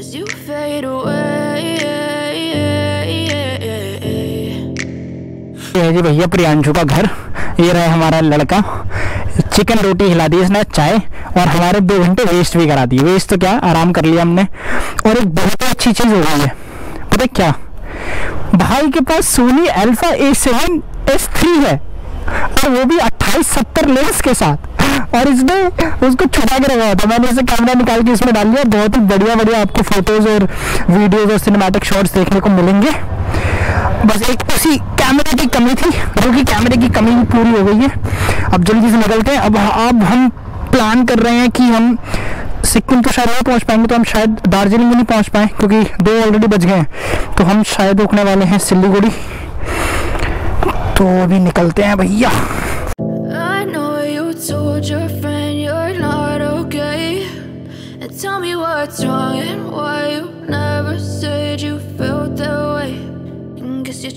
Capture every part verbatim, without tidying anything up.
as you fade away. ये है जी भैया प्रियांशु का घर, ये रहा हमारा लड़का। चिकन रोटी हिला दी इसने, चाय, और हमारे दो घंटे वेस्ट भी करा दिए। वेस्ट तो क्या, आराम कर लिया हमने। और एक बहुत अच्छी चीज़ हो गई है, पता क्या, भाई के पास Sony Alpha A seven S three है, और वो भी अट्ठाईस सत्तर लेंस के साथ। और इसने उसको छुपा के रखा था, मैंने इसे कैमरा निकाल के इसमें डाल लिया। बहुत ही बढ़िया बढ़िया आपको फोटोज और वीडियोज और सिनेमैटिक शॉट्स देखने को मिलेंगे। बस एक उसी कैमरे की कमी थी, जो कि कैमरे की कमी पूरी हो गई है। अब जल्दी से निकलते हैं। अब अब हम प्लान कर रहे हैं कि हम सिक्किम तो शायद नहीं पहुँच पाएंगे, तो हम शायद दार्जिलिंग भी नहीं पहुँच पाए क्योंकि दो ऑलरेडी बज गए हैं। तो हम शायद रुकने वाले हैं सिलीगुड़ी। तो अभी निकलते हैं भैया। Told your friend you're not okay, and tell me what's wrong and why you never said you felt that way. And guess you're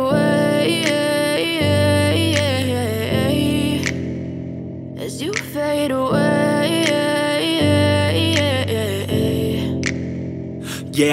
away, as you fade away. Yeah,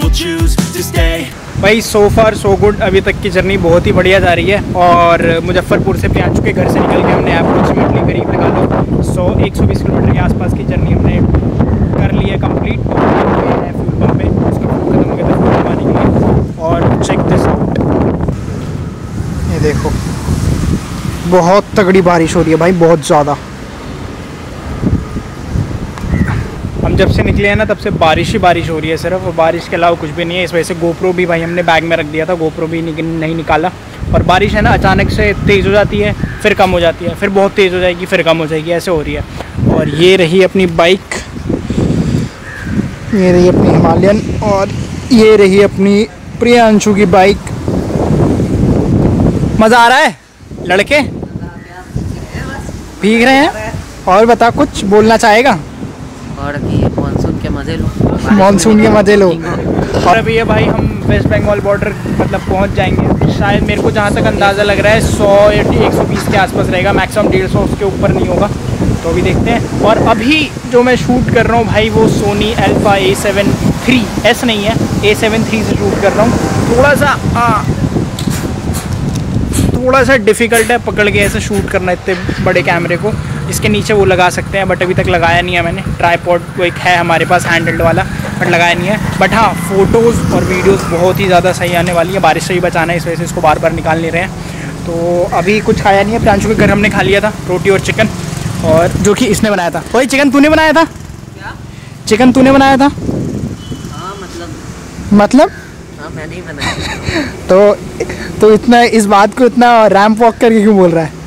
will choose to stay. भाई so far so good, अभी तक की journey बहुत ही बढ़िया जा रही है। और मुजफ्फरपुर से प्रियांशु के घर से निकल के हमने अप्रोक्सीमेटली करीब लगा लो सौ एक सौ बीस किलोमीटर के आसपास की जर्नी हमने कर ली है कंप्लीट। तो है फ्यूल पंप में उसका फ्यूल खत्म हो गया था फ्यूल पानी के लिए। और चेक दिस आउट, ये देखो बहुत तगड़ी बारिश हो रही है भाई, बहुत ज़्यादा। हम जब से निकले हैं ना तब से बारिश ही बारिश हो रही है सिर्फ, और बारिश के अलावा कुछ भी नहीं है। इस वजह से गोप्रो भी भाई हमने बैग में रख दिया था, गोप्रो भी नहीं निकाला। और बारिश है ना अचानक से तेज़ हो जाती है, फिर कम हो जाती है, फिर बहुत तेज़ हो जाएगी, फिर कम हो जाएगी, ऐसे हो रही है। और ये रही अपनी बाइक, ये रही अपनी हिमालयन, और ये रही अपनी प्रियांशु की बाइक। मज़ा आ रहा है लड़के, भीग रहे हैं। और बता, कुछ बोलना चाहेगा? और भी मानसून के मज़े लो, मानसून के मज़े लो। और अभी ये भाई हम वेस्ट बंगाल बॉर्डर मतलब पहुंच जाएंगे शायद, मेरे को जहां तक अंदाज़ा लग रहा है सौ या एक सौ बीस के आसपास रहेगा मैक्सिमम, डेढ़ सौ उसके ऊपर नहीं होगा। तो अभी देखते हैं। और अभी जो मैं शूट कर रहा हूँ भाई वो Sony Alpha A seven three S नहीं है, ए सेवन थ्री से शूट कर रहा हूँ। थोड़ा सा आ, थोड़ा सा डिफ़िकल्ट है पकड़ के ऐसे शूट करना इतने बड़े कैमरे को। इसके नीचे वो लगा सकते हैं बट अभी तक लगाया नहीं है मैंने। ट्राईपॉड को एक है हमारे पास हैंडल्ड वाला बट लगाया नहीं है। बट हाँ, फ़ोटोज़ और वीडियोज़ बहुत ही ज़्यादा सही आने वाली है। बारिश से ही बचाना है, इस वजह से इसको बार बार निकाल नहीं रहे हैं। तो अभी कुछ खाया नहीं है, प्रियांशु के घर हमने खा लिया था रोटी और चिकन, और जो कि इसने बनाया था। वही चिकन तूने बनाया था क्या? चिकन तूने बनाया था? हाँ मतलब मतलब हाँ मैंने ही बनाया। तो तो इतना इस बात को इतना रैंप वॉक करके क्यों बोल रहा है?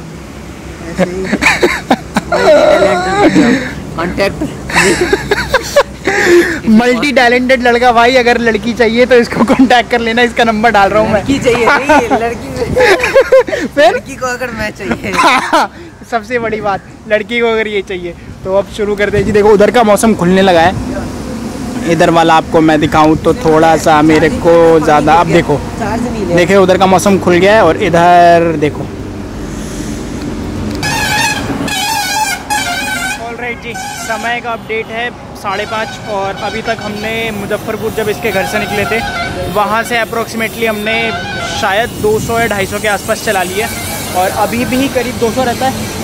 मल्टी टैलेंटेड लड़का भाई, अगर लड़की चाहिए तो इसको कांटेक्ट कर लेना, इसका नंबर डाल रहा हूँ मैं। लड़की चाहिए नहीं, लड़की फिर लड़की को अगर मैं चाहिए, सबसे बड़ी बात लड़की को अगर ये चाहिए। तो अब शुरू करते हैं जी। देखो उधर का मौसम खुलने लगा है, इधर वाला आपको मैं दिखाऊं तो थोड़ा सा मेरे को ज़्यादा, आप देखो देखिए उधर का मौसम खुल गया है और इधर देखो। ऑलराइट जी, समय का अपडेट है साढ़े पाँच और अभी तक हमने मुजफ्फरपुर जब इसके घर से निकले थे वहाँ से अप्रोक्सीमेटली हमने शायद दो सौ या ढाई सौ के आसपास चला लिया और अभी भी करीब दो सौ रहता है।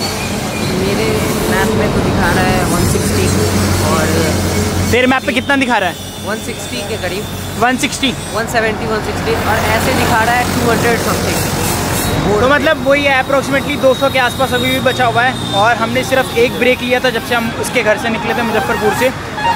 मेरे मैप में तो दिखा रहा है एक सौ साठ और तेरे मैप पे कितना दिखा रहा है? एक सौ साठ के करीब, एक सौ साठ, एक सौ सत्तर, एक सौ साठ और ऐसे दिखा रहा है दो सौ समथिंग। तो मतलब वही है अप्रोक्सीमेटली दो सौ के आसपास अभी भी बचा हुआ है और हमने सिर्फ एक ब्रेक लिया था जब से हम उसके घर से निकले थे मुजफ्फरपुर से,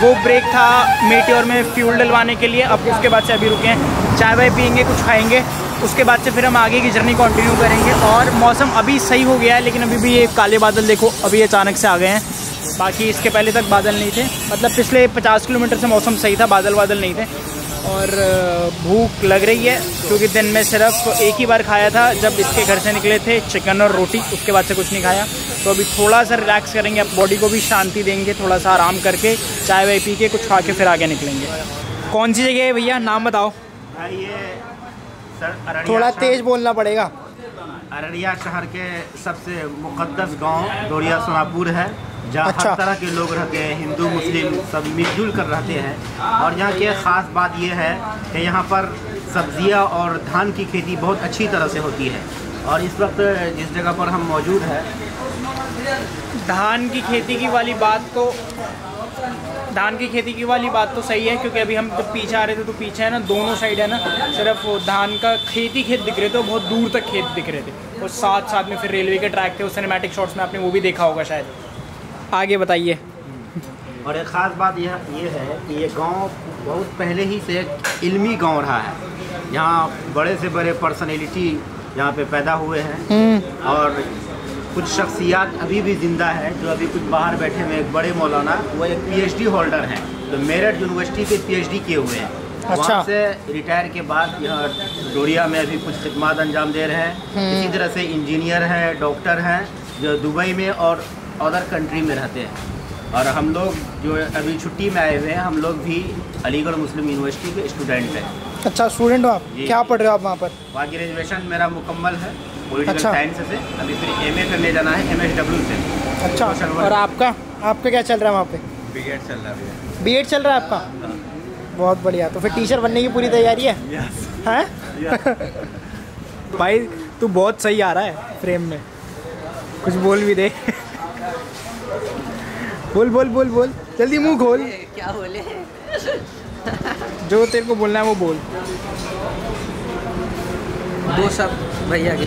वो ब्रेक था मेटियोर में फ्यूल डलवाने के लिए। अब उसके बाद से अभी रुके हैं, चाय वाय पियेंगे, कुछ खाएँगे, उसके बाद से फिर हम आगे की जर्नी कंटिन्यू करेंगे। और मौसम अभी सही हो गया है लेकिन अभी भी ये काले बादल देखो अभी अचानक से आ गए हैं, बाकी इसके पहले तक बादल नहीं थे। मतलब पिछले पचास किलोमीटर से मौसम सही था, बादल बादल नहीं थे। और भूख लग रही है क्योंकि दिन में सिर्फ एक ही बार खाया था जब इसके घर से निकले थे, चिकन और रोटी, उसके बाद से कुछ नहीं खाया। तो अभी थोड़ा सा रिलैक्स करेंगे, अब बॉडी को भी शांति देंगे, थोड़ा सा आराम करके चाय वाय पी के कुछ खा के फिर आगे निकलेंगे। कौन सी जगह है भैया, नाम बताओ? थोड़ा तेज बोलना पड़ेगा। अररिया शहर के सबसे मुकद्दस गांव दोरिया सोनापुर है जहाँ अच्छा। हर तरह के लोग रहते हैं, हिंदू मुस्लिम सब मिलजुल कर रहते हैं। और यहाँ की ख़ास बात यह है कि यहाँ पर सब्जियाँ और धान की खेती बहुत अच्छी तरह से होती है। और इस वक्त जिस जगह पर हम मौजूद हैं, धान की खेती की वाली बात तो धान की खेती की वाली बात तो सही है क्योंकि अभी हम जब पीछे आ रहे थे तो पीछे है ना दोनों साइड है ना सिर्फ धान का खेती खेत दिख रहे थे, बहुत दूर तक खेत दिख रहे थे और साथ साथ में फिर रेलवे के ट्रैक थे। उस सिनेमैटिक शॉट्स में आपने वो भी देखा होगा शायद। आगे बताइए। और एक ख़ास बात यह ये है कि ये गांव बहुत पहले ही से एक इल्मी गाँव रहा है, यहाँ बड़े से बड़े पर्सनैलिटी यहाँ पे पैदा हुए हैं और कुछ शख्सियत अभी भी ज़िंदा है जो अभी कुछ बाहर बैठे हुए। एक बड़े मौलाना, वो एक पीएचडी होल्डर हैं, तो मेरठ यूनिवर्सिटी से पीएचडी किए हुए हैं। अच्छा। वहाँ से रिटायर के बाद यहाँ डोरिया में अभी कुछ खिदमत अंजाम दे रहे हैं। इसी तरह से इंजीनियर हैं, डॉक्टर हैं जो दुबई में और अदर कंट्री में रहते हैं। और हम लोग जो अभी छुट्टी में आए हुए हैं, हम लोग भी अलीगढ़ मुस्लिम यूनिवर्सिटी के स्टूडेंट हैं। अच्छा, स्टूडेंट हो आप? क्या पढ़ रहे हो आप वहाँ पर? वहाँ ग्रेजुएशन मेरा मुकम्मल है पॉलिटिकल साइंस से, अभी फिर एमए करने जाना है एमएसडब्ल्यू से। अच्छा, और आपका आपका क्या चल रहा है वहाँ पे? बीएड चल रहा है। बीएड चल रहा है आपका? बहुत बढ़िया, तो फिर टीचर बनने की पूरी तैयारी है? यस। हैं भाई तू बहुत सही आ रहा है फ्रेम में, कुछ बोल भी दे। बोल बोल बोल बोल जल्दी, मुँह खोल। क्या बोले? जो तेरे को बोलना है वो बोल। दो शब्द भैया के,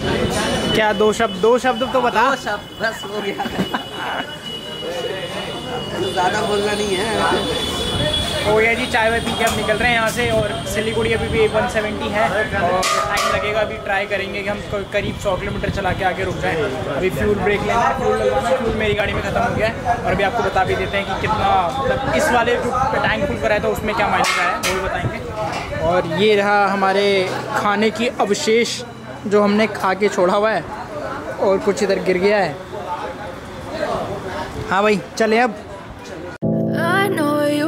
क्या दो शब्द? दो शब्द तो बता। दो शब्द बस हो गया, ज़्यादा बोलना नहीं है। हो गया जी, चाय वाय पी के हम निकल रहे हैं यहाँ से। और सिलीगुड़ी अभी भी एक सौ सत्तर है और टाइम लगेगा, अभी ट्राई करेंगे कि हम करीब सौ किलोमीटर चला के आगे रुक जाएँ। अभी फ्यूल ब्रेक लेना है, फ्यूल लगाना, फ्यूल मेरी गाड़ी में ख़त्म हो गया है। और अभी आपको बता भी देते हैं कि कितना, मतलब इस वाले जो टैंक फुल कराया था उसमें क्या मायने का है वो भी बताएँगे। और ये रहा हमारे खाने की अवशेष जो हमने खा के छोड़ा हुआ है और कुछ इधर गिर गया है। हाँ भाई चले अब। I know you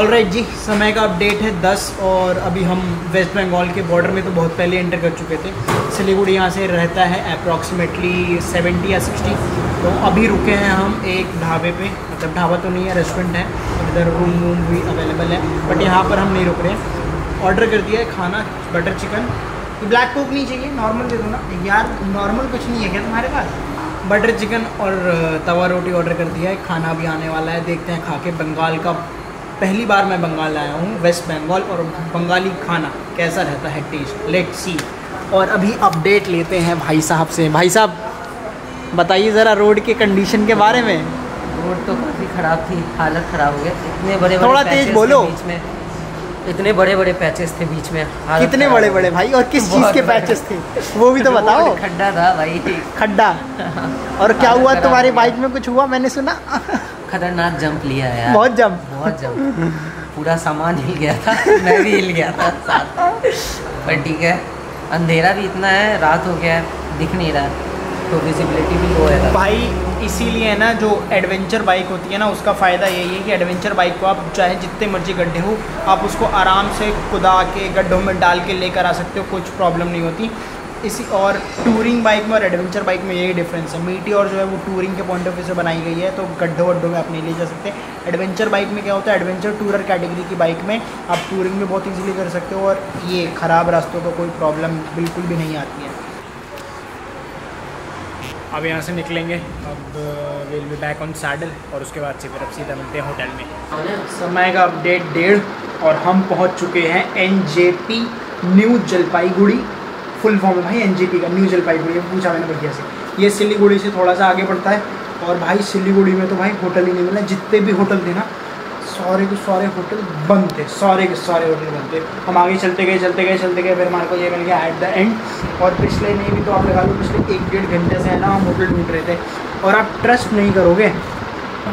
ऑलराइट जी, समय का अपडेट है दस और अभी हम वेस्ट बंगाल के बॉर्डर में तो बहुत पहले एंटर कर चुके थे। सिलीगुड़ी यहाँ से रहता है अप्रॉक्सीमेटली सत्तर या साठ। तो अभी रुके हैं हम एक ढाबे पे, मतलब ढाबा तो नहीं है, रेस्टोरेंट है, इधर रूम वूम भी अवेलेबल है बट यहाँ पर हम नहीं रुक रहे हैं। ऑर्डर कर दिया है खाना, बटर चिकन। तो ब्लैक कोक नहीं चाहिए, नॉर्मल दे दो ना यार। नॉर्मल कुछ नहीं है क्या तुम्हारे पास? बटर चिकन और तवा रोटी ऑर्डर कर दिया है, खाना भी आने वाला है, देखते हैं खा के। बंगाल का पहली बार मैं बंगाल आया हूँ, वेस्ट बंगाल, और बंगाली खाना कैसा रहता है टेस्ट, लेट्स सी। और अभी अपडेट लेते हैं भाई साहब से। भाई साहब बताइए ज़रा रोड के कंडीशन के बारे में। रोड तो काफ़ी ख़राब थी, हालत ख़राब हो गई। इतने बड़े बड़े तेज बोलो बीच में, इतने बड़े बड़े पैचेस थे बीच में। कितने बड़े बड़े भाई, और किस चीज़ के पैचेस थे वो भी तो बताओ। खड्डा था भाई, खड्डा। और क्या हुआ तुम्हारी बाइक में, कुछ हुआ? मैंने सुना खतरनाक जंप लिया यार, बहुत जंप, बहुत जंप, पूरा सामान हिल गया था, मैं भी हिल गया था साथ। पर ठीक है, अंधेरा भी इतना है, रात हो गया है, दिख नहीं रहा है, तो विजिबिलिटी भी लो है भाई। इसीलिए ना जो एडवेंचर बाइक होती है ना, उसका फ़ायदा यही है कि एडवेंचर बाइक को आप चाहे जितने मर्जी गड्ढे हो, आप उसको आराम से खुदा के गड्ढों में डाल के लेकर आ सकते हो, कुछ प्रॉब्लम नहीं होती इसी। और टूरिंग बाइक में और एडवेंचर बाइक में यही डिफरेंस है। मीटियोर जो है वो टूरिंग के पॉइंट ऑफ व्यू से बनाई गई है, तो गड्ढों गड्ढों में आप नहीं ले जा सकते। एडवेंचर बाइक में क्या होता है, एडवेंचर टूरर कैटेगरी की बाइक में आप टूरिंग में बहुत ईजिली कर सकते हो, और ये ख़राब रास्तों को कोई प्रॉब्लम बिल्कुल भी नहीं आती है। अब यहाँ से निकलेंगे, अब will be back on saddle, और उसके बाद से फिर अब सीधा मिलते हैं होटल में। समय का अपडेट डेढ़, और हम पहुँच चुके हैं NJP New Jalpaiguri. Full form है भाई एनजेपी का, न्यू जलपाईगुड़ी में पूछा मैंने बढ़िया से। ये सिलीगुड़ी से थोड़ा सा आगे पड़ता है, और भाई सिलीगुड़ी में तो भाई होटल ही नहीं मिला। जितने भी होटल थे ना, सारे के सारे होटल बंद थे, सारे के सारे होटल बंद थे। हम आगे चलते गए चलते गए चलते गए, फिर हमारे को ये मिल गया एट द एंड। और पिछले नहीं भी तो आप लगा लो, पिछले एक डेढ़ घंटे से है ना हम होटल ढूंढ रहे थे, और आप ट्रस्ट नहीं करोगे,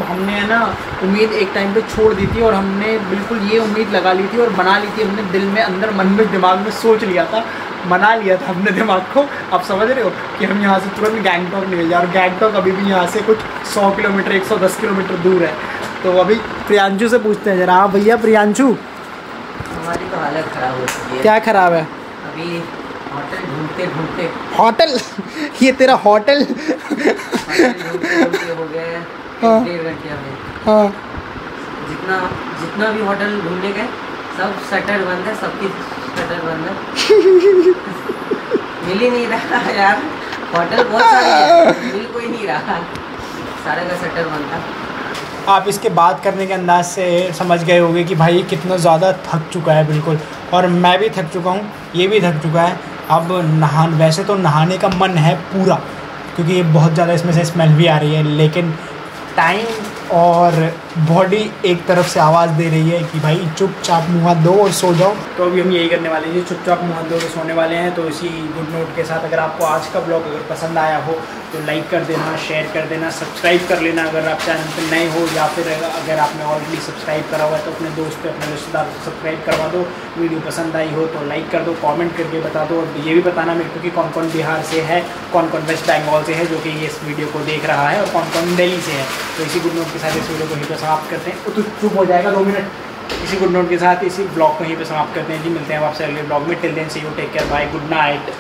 हमने है ना उम्मीद एक टाइम पे छोड़ दी थी, और हमने बिल्कुल ये उम्मीद लगा ली थी और बना ली थी, हमने दिल में, अंदर मन में, दिमाग में सोच लिया था, मना लिया था हमने दिमाग को। आप समझ रहे हो कि हम यहाँ से तुरंत गैंगटॉक निकल जाए, और गैंगटॉक अभी भी यहाँ से कुछ सौ किलोमीटर, एक सौ दस किलोमीटर दूर है। तो अभी प्रियांशु से पूछते हैं जरा। हाँ भैया प्रियांशु, हमारी तो हालत ख़राब हो चुकी है। क्या ख़राब है? अभी होटल ढूंढते ढूंढते, होटल ये तेरा होटल हो गया। हाँ, हाँ, जितना जितना भी होटल ढूंढने गए, सब शटर बंद है, सबकी शटर बंद है। मिल ही नहीं रहा यार, होटल बहुत सारे हैं, मिल कोई नहीं रहा, सारे का शटर बंद था। आप इसके बात करने के अंदाज से समझ गए होंगे कि भाई कितना ज़्यादा थक चुका है, बिल्कुल। और मैं भी थक चुका हूँ, ये भी थक चुका है। अब नहान वैसे तो नहाने का मन है पूरा, क्योंकि ये बहुत ज़्यादा इसमें से स्मेल भी आ रही है, लेकिन टाइम और बॉडी एक तरफ से आवाज़ दे रही है कि भाई चुपचाप मुँह हाथ दो और सो जाओ। तो अभी हम यही करने वाले हैं, चुपचाप मुँह हाथ दो और सोने वाले हैं। तो इसी गुड नोट के साथ, अगर आपको आज का ब्लॉग अगर पसंद आया हो तो लाइक कर देना, शेयर कर देना, सब्सक्राइब कर लेना अगर आप चैनल पर नए हो, या फिर अगर आपने ऑलरेडी सब्सक्राइब करा हुआ है तो अपने दोस्त पे, अपने रिश्तेदार को सब्सक्राइब करवा दो। वीडियो पसंद आई हो तो लाइक कर दो, कमेंट करके बता दो, और ये भी बताना मेरे को कि कौन कौन बिहार से है, कौन कौन वेस्ट बंगाल से है जो कि इस वीडियो को देख रहा है, और कौन कौन दिल्ली से है। तो इसी गुड नोट के साथ इस वीडियो को यहीं पर समाप्त करते हैं। तो चुप हो जाएगा दो मिनट। इसी गुड नोट के साथ इसी ब्लॉग को यहीं पर समाप्त करते हैं जी। मिलते हैं आपसे अगले ब्लॉग में। Till then see you, take care, bye, good night.